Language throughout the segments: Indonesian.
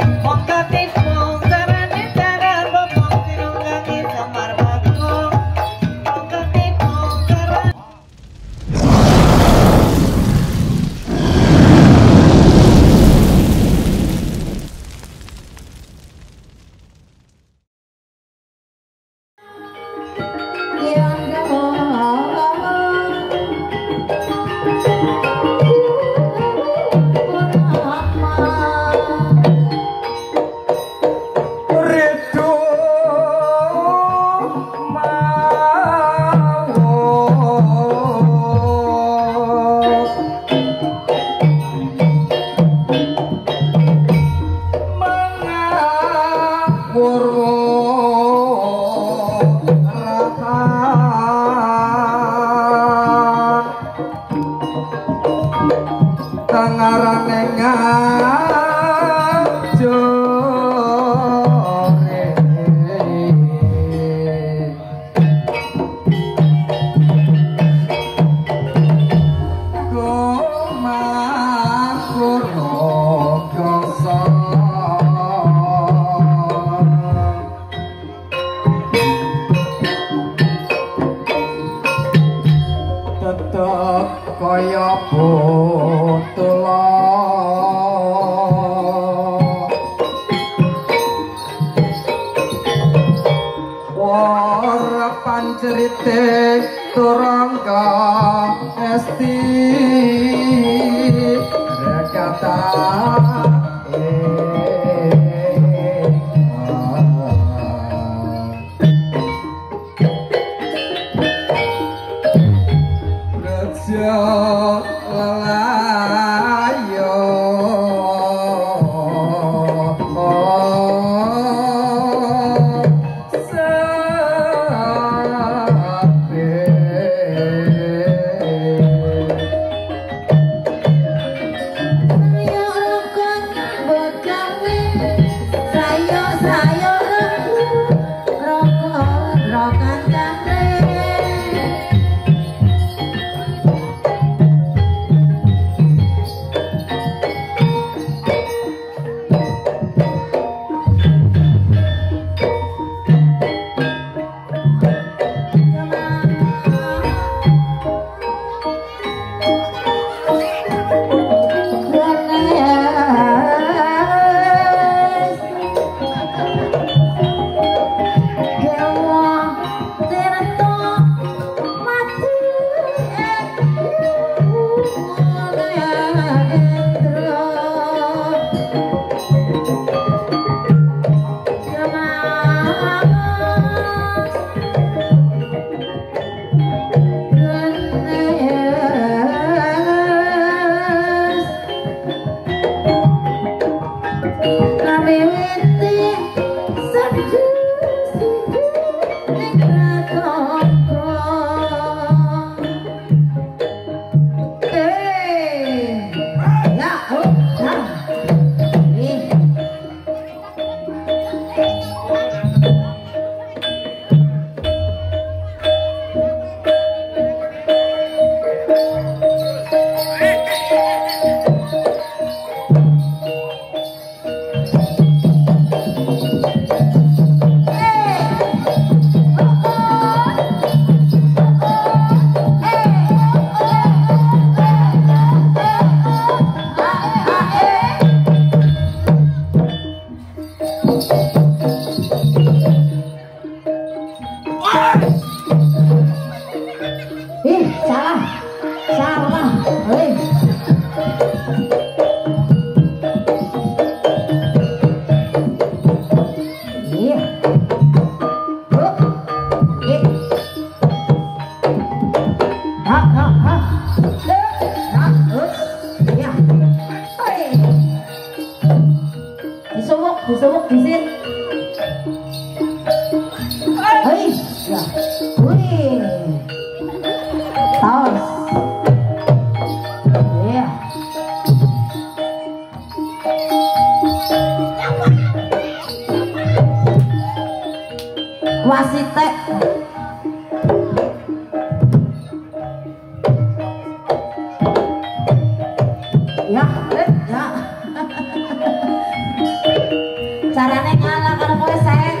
Ya, ya. Sarane ngalah kalau kowe saya.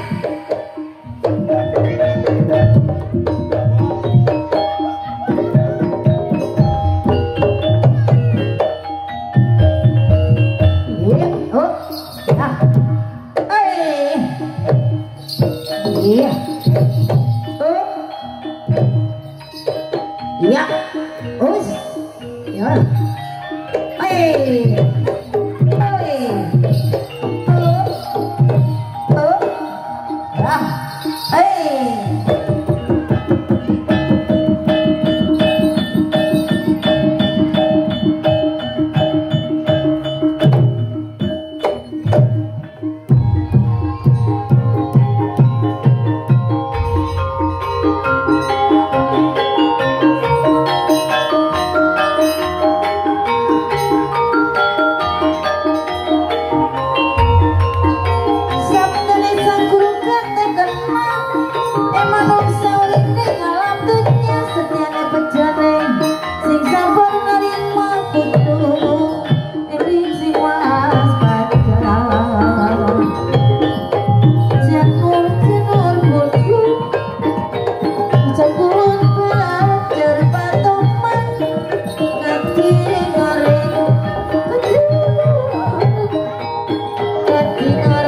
Oh. Ah. Eh. Iya. Oh. Iya. Us. Ya. Eh. Terima kasih.